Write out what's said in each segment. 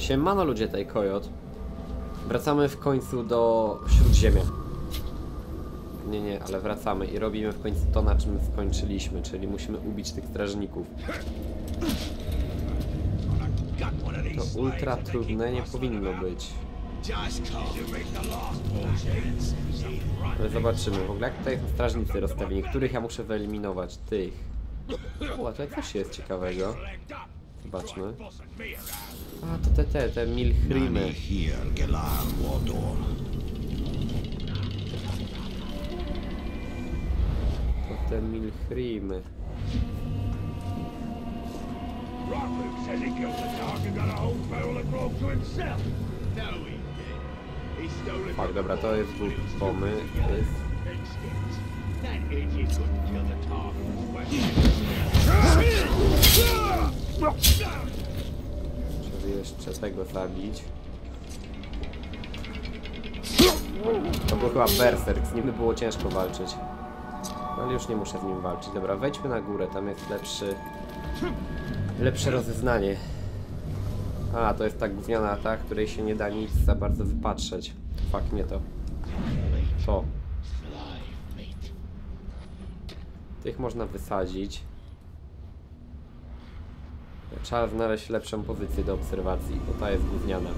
Siemano ludzie, tej Kojot. Wracamy w końcu do Śródziemia. Nie, ale wracamy i robimy w końcu to, na czym skończyliśmy, czyli musimy ubić tych strażników. To ultra trudne nie powinno być. Ale zobaczymy, w ogóle jak tutaj są strażnicy rozstawieni, których ja muszę wyeliminować, tych. O, a tutaj coś jest ciekawego. Zobaczmy. A, to te Milhrimy. To te Milhrimy. Tak, dobra, to jest głupy pomysł. Trzeba jeszcze tego zabić. To był chyba berserk, z nim było ciężko walczyć. No, ale już nie muszę z nim walczyć. Dobra, wejdźmy na górę, tam jest lepsze rozeznanie. A, to jest ta gówniana ta, której się nie da nic za bardzo wypatrzeć. Fuck, nie to. To. Tych można wysadzić. Trzeba znaleźć lepszą pozycję do obserwacji, bo ta jest gówniana.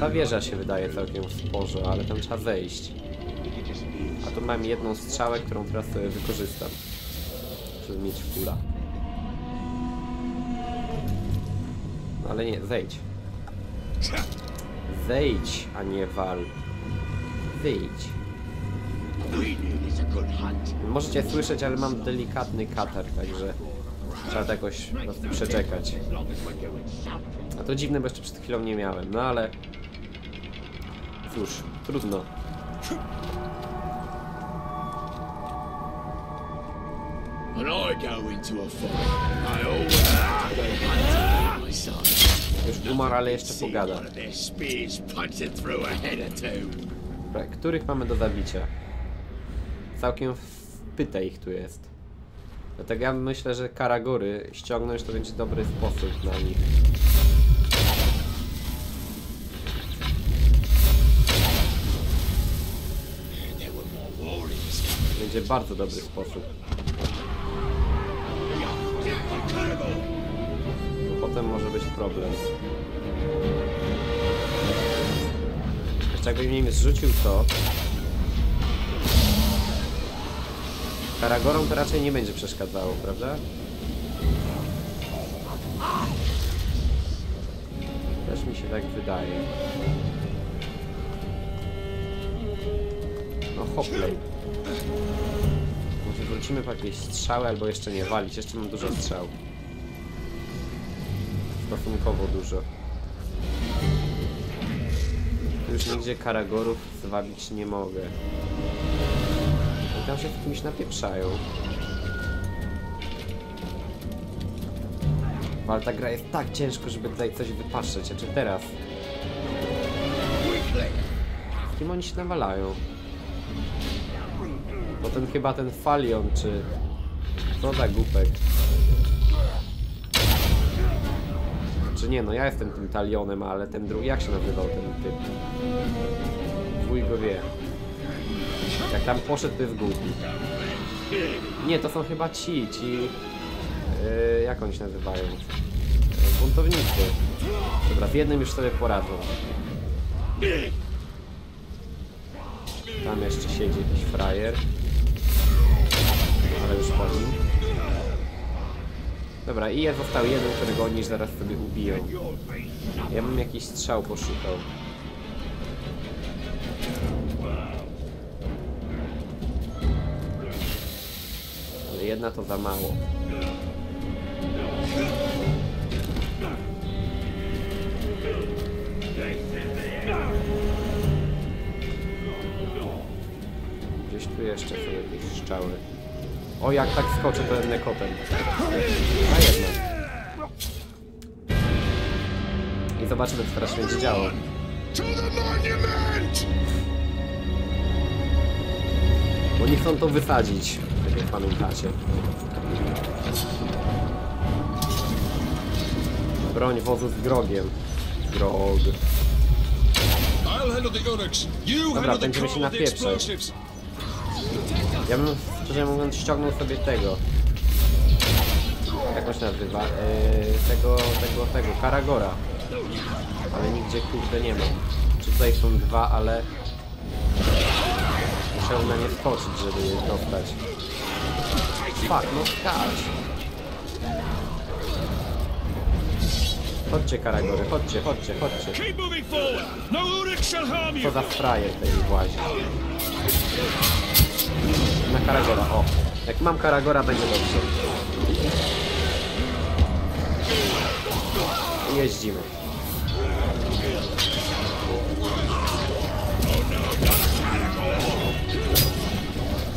Ta wieża się wydaje całkiem sporze, ale tam trzeba wejść. A tu mam jedną strzałę, którą teraz sobie wykorzystam. Żeby mieć kula. Ale nie, zejdź. Zejdź, a nie wal. Zejdź. Możecie słyszeć, ale mam delikatny katar, także trzeba jakoś przeczekać. A to dziwne, bo jeszcze przed chwilą nie miałem, no ale cóż, trudno. Już umarł, ale jeszcze pogada. Których mamy do zabicia? Całkiem wpyta ich tu jest. Dlatego ja myślę, że Karagory ściągnąć to będzie dobry sposób na nich. Będzie bardzo dobry sposób. Potem może być problem. Jeszcze jakbym im zrzucił to... Caragorą to raczej nie będzie przeszkadzało, prawda? Też mi się tak wydaje. No hoplej. Może wrócimy po jakieś strzały, albo jeszcze nie walić. Jeszcze mam dużo strzał. Stosunkowo dużo. Już nigdzie Caragorów zwabić nie mogę. Tam się kimś napieprzają. Ale ta gra jest tak ciężko, żeby tutaj coś wypatrzeć. A czy teraz? Z kim oni się nawalają? Potem chyba ten Talion, czy... Co za głupek. Czy nie, no ja jestem tym Talionem, ale ten drugi... Jak się nazywał ten typ? Wuj go wie. Jak tam poszedł, to jest głupi. Nie, to są chyba ci... jak oni się nazywają? Buntownicy. Dobra, z jednym już sobie poradzą. Tam jeszcze siedzi jakiś frajer. Ale już po nim. Dobra, i ja został jeden, którego oni zaraz sobie ubiją. Ja bym jakiś strzał poszukał. Jedna to za mało. Gdzieś tu jeszcze są jakieś strzały. O, jak tak skoczę, to jedne kotem. A jedno. I zobaczymy, co teraz będzie działo. Bo nie chcą to wysadzić. Jak pamiętacie. Broń wozu z grogiem. drogi. Dobra, będziemy się napieprzać. Ja bym, szczerze mówiąc, ściągnął sobie tego. Jak on się nazywa? Tego, Caragora. Ale nigdzie, kurde, nie mam. Czy tutaj są dwa, ale... Muszę na nie skoczyć, żeby je dostać. Fuck, no skacz! Chodźcie, Caragory, chodźcie, chodźcie, chodźcie. Co za frajer tej właśnie. Na Caragora, o. Jak mam Caragora, będzie dobrze. Jeździmy.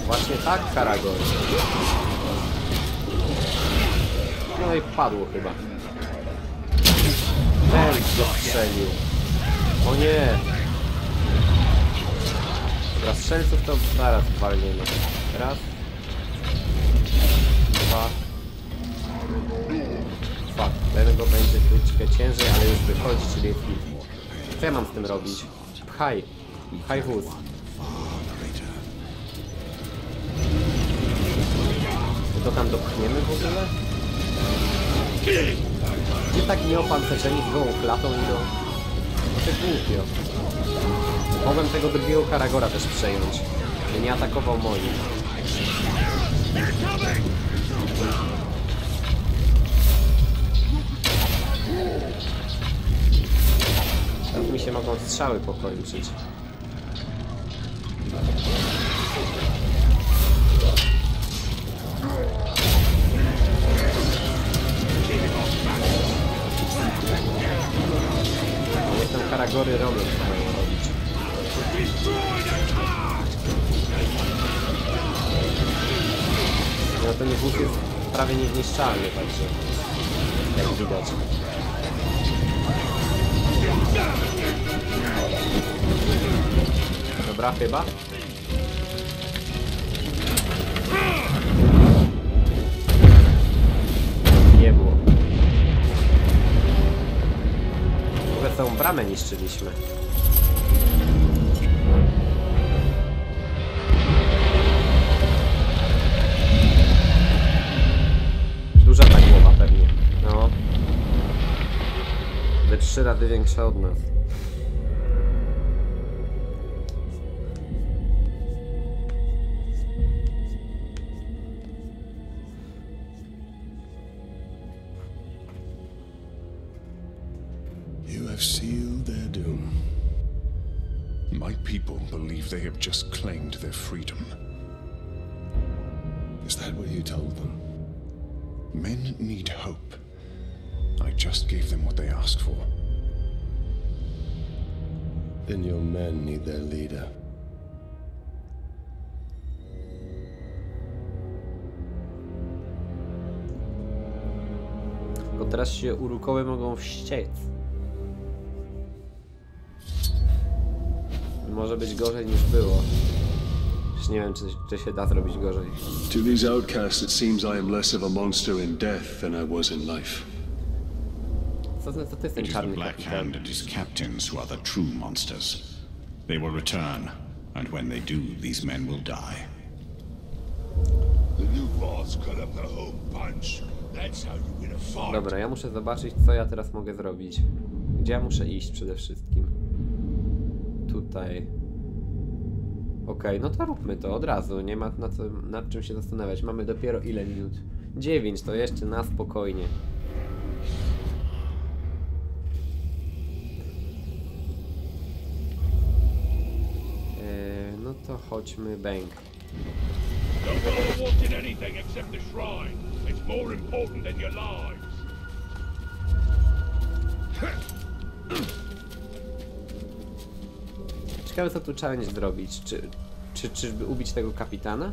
Właśnie tak, Caragor. No i padło chyba. Ten strzelił. O nie! Dobra, strzelców to zaraz walniemy. Raz. Dwa. Dwa. Tego będzie troszeczkę ciężej, ale już wychodzi, czyli jest piwo. Co ja mam z tym robić? Pchaj. Pchaj wóz. To tam dopchniemy w ogóle? Nie tak nieopancerzeni z gołą klatą i do... To głupio. Mogłem tego drugiego Caragora też przejąć. By nie atakował moim. Tak mi się mogą strzały pokończyć. Jestem Caragory robię, co mają robić. No ten wóz jest prawie niezniszczalny, także jak widać. Dobra, chyba. Nie było. W ogóle całą bramę niszczyliśmy. Duża ta głowa pewnie. No. By 3 razy większa od nas. They have just claimed their freedom. Is that what you told them? Men need hope. I just gave them what they asked for. Then your men need their leader. Bo teraz się urukoły mogą wściec. Może być gorzej niż było. Już nie wiem, czy się da zrobić gorzej. To these outcasts it seems I am less of a monster in death than I was in life. Co to jest ten czarny kapitan? Black Hand and his captains who are the true monsters. They will return, and when they do, these men will die. The new boss cut up the whole bunch. That's how you win a fight. Dobra, ja muszę zobaczyć, co ja teraz mogę zrobić. Gdzie ja muszę iść przede wszystkim? Tutaj. Okej, no to róbmy to od razu, nie ma nad czym się zastanawiać. Mamy dopiero ile minut? 9, to jeszcze na spokojnie. No to chodźmy, bęk. Ciekawe, co tu challenge zrobić, czyżby ubić tego kapitana?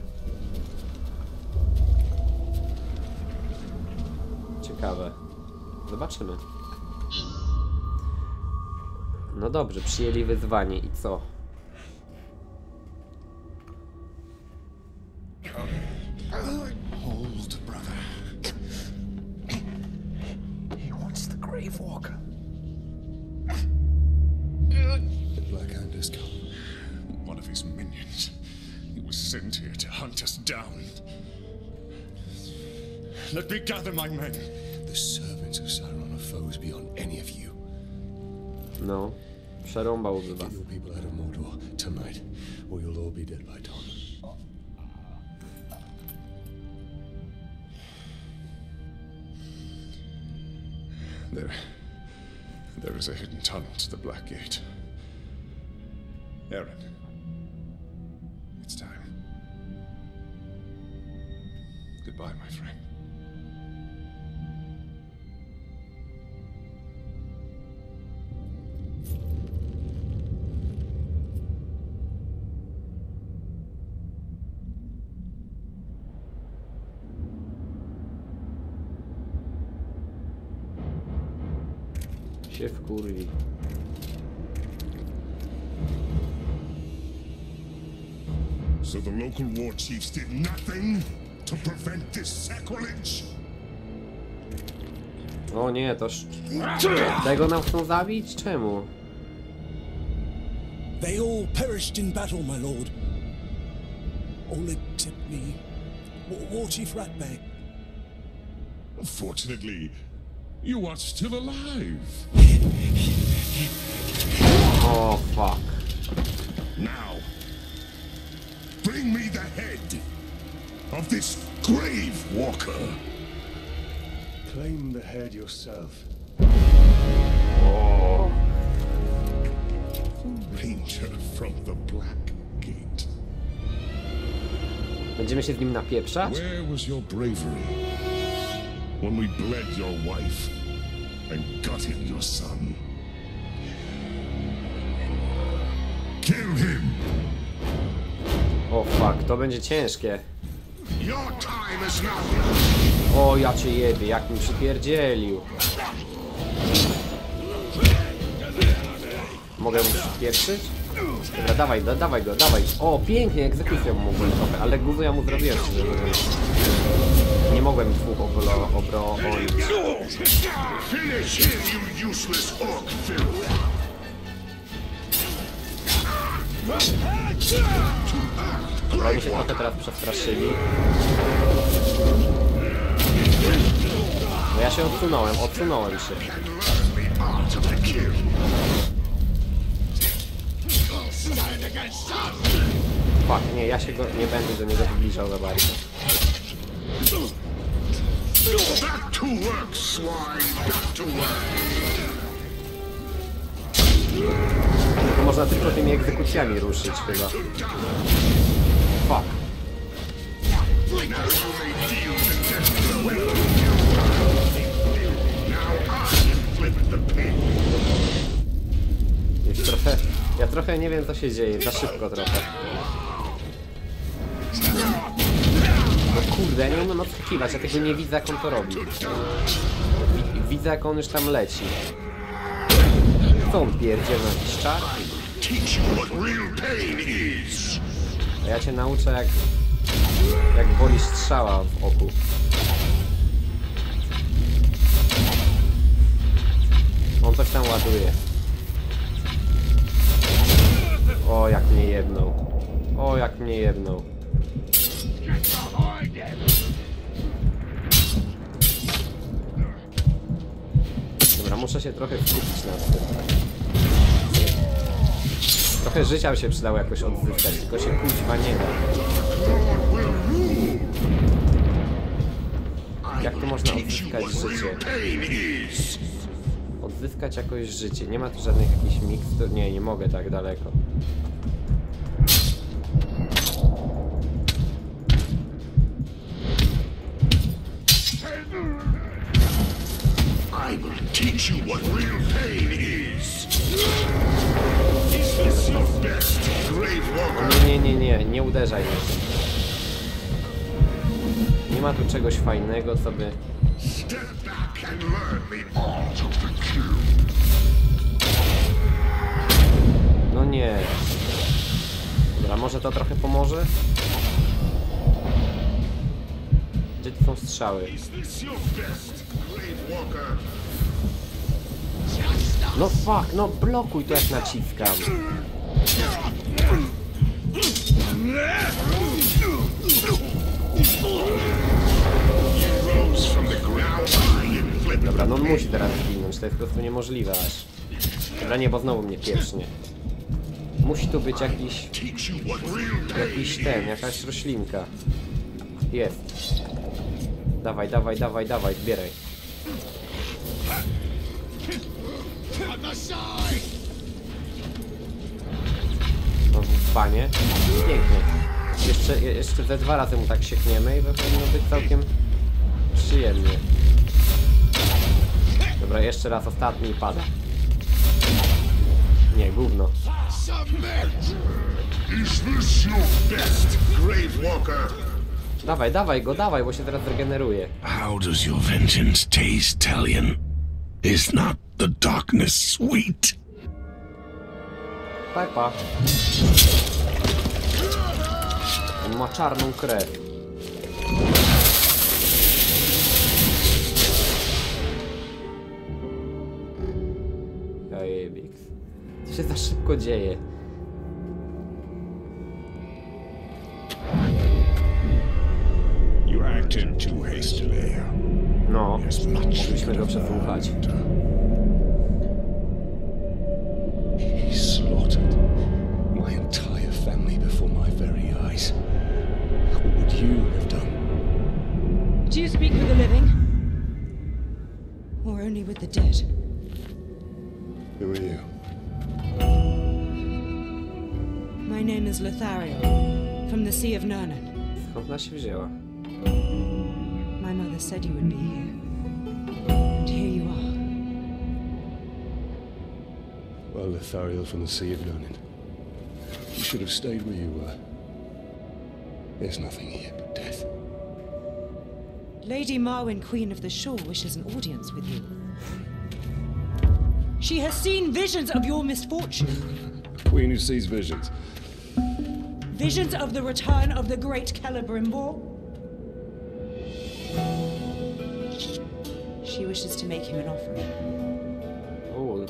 Ciekawe. Zobaczymy. No dobrze, przyjęli wyzwanie i co? Hold, brother. He wants the grave walker. sent here to hunt us down. Let me gather my men. The servants of Sauron are foes beyond any of you. No, przerąbałby was. Get your people out of Mordor tonight, or you'll all be dead by dawn. There is a hidden tunnel to the Black Gate. Aaron, it's time. Goodbye, my friend. Się wkurwi. So the local war chiefs did nothing to prevent this sacrilege? O nie, toż tego nam chcą zabić? Czemu? They all perished in battle, my lord. All except me. War chief Ratbag. Fortunately, you are still alive. Oh fuck. Now, bring me the head of this grave walker. Claim the head yourself. Oh. Ranger from the Black Gate. Będziemy się z nim napieprzać? Where was your bravery? When we bled your wife and gutted your son. Kill him! Oh fuck, to będzie ciężkie. Your time is now. O, ja cię jebie, jak mi przypierdzielił. Mogę mu przypieprzyć? Dobra, dawaj go, dawaj. O, pięknie, egzekucja mu mogłem trochę, ale gówno ja mu zrobiłem. Nie mogłem dwóch obronić. Oni się trochę teraz przestraszyli. No ja się odsunąłem się. Fuck, nie, ja się go, nie będę do niego zbliżał za bardzo. Back to work, swine! Back to work! Można tylko tymi egzekucjami ruszyć chyba. Fuck. Już trochę... Ja trochę nie wiem co się dzieje, za szybko trochę. Kurde, ja nie umiem odskakiwać, ja tego nie widzę jak on to robi. Widzę jak on już tam leci. Co on pierdzie na jakiś czar? A ja cię nauczę jak boli strzała w oku. On coś tam ładuje. O, jak mnie jebnął. O, jak mnie jebnął. Dobra, muszę się trochę wkupić na tym. Trochę życia by się przydało jakoś odzyskać, tylko się kurwa nie da. Jak to można odzyskać życie? Odzyskać jakoś życie. Nie ma tu żadnych jakichś mikstur. Nie, nie mogę tak daleko. Teach you what real pain is. This is your best grave walker. Nie uderzaj mnie. Nie ma tu czegoś fajnego, co by. Step back and learn the art of the kill. No nie. Dobra, może to trochę pomoże? Gdzie tu są strzały? No fuck, no blokuj to jak naciskam. Dobra, no on musi teraz zginąć, to jest po prostu niemożliwe aż. Dobra, nie, bo znowu mnie pieprznie. Musi tu być jakiś... jakaś roślinka. Jest. Dawaj, dawaj, dawaj, dawaj, zbieraj. No, panie. Pięknie. Jeszcze ze dwa razy mu tak siekniemy i powinno być całkiem przyjemnie. Dobra, jeszcze raz ostatni i pada. Nie, gówno. Dawaj, dawaj go, dawaj, bo się teraz regeneruje. How does your vengeance taste, Talion? Is not the darkness sweet? Tak, pa. On ma czarną krew. Jajebik. Co się za szybko dzieje? No, musimy go przesłuchać. Who are you? My name is Lothariel, from the Sea of Núrnen. Skąd ona się wzięła? My mother said you would be here. And here you are. Well, Lothariel from the Sea of Núrnen. You should have stayed where you were. There's nothing here but death. Lady Marwin, Queen of the Shore, wishes an audience with you. She has seen visions of your misfortune. A queen who sees visions. Visions of the return of the great Celebrimbor. She wishes to make him an offering. Oh.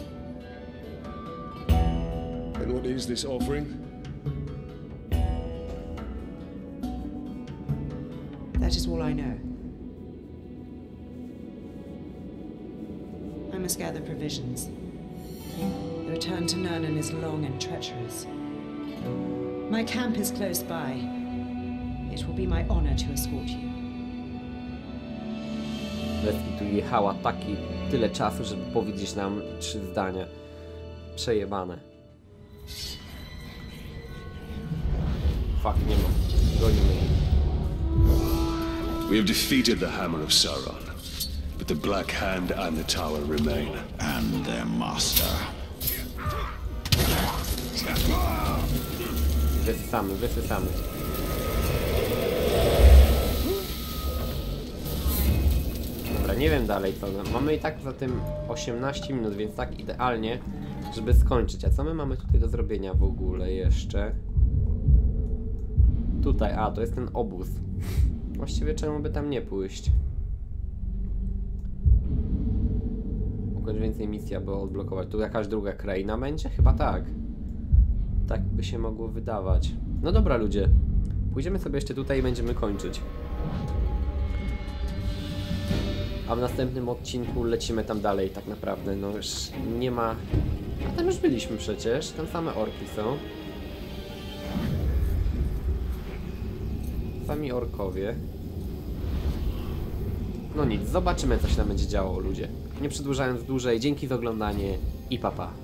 And what is this offering? That is all I know. I must gather provisions. The return to Núrnen is long and treacherous. My camp is close by. It will be my honor to escort you. Lefty tu jechała taki tyle czasu, żeby powiedzieć nam 3 zdania. Przejebane. Fuck, nie ma. Gonimy. We have defeated the hammer of Sauron, but the Black Hand and the Tower remain. And their master. Wysysamy, wysysamy. Dobra, nie wiem dalej co. Mamy i tak za tym 18 minut, więc tak idealnie, żeby skończyć. A co my mamy tutaj do zrobienia w ogóle jeszcze? Tutaj, a to jest ten obóz. Właściwie czemu by tam nie pójść? Ukończ więcej misji, aby odblokować. Tu jakaś druga kraina będzie? Chyba tak. Tak by się mogło wydawać. No dobra ludzie, pójdziemy sobie jeszcze tutaj i będziemy kończyć. A w następnym odcinku lecimy tam dalej tak naprawdę, no już nie ma... A tam już byliśmy przecież, tam same orki są. Sami orkowie. No nic, zobaczymy co się tam będzie działo ludzie. Nie przedłużając dłużej, dzięki za oglądanie i pa pa.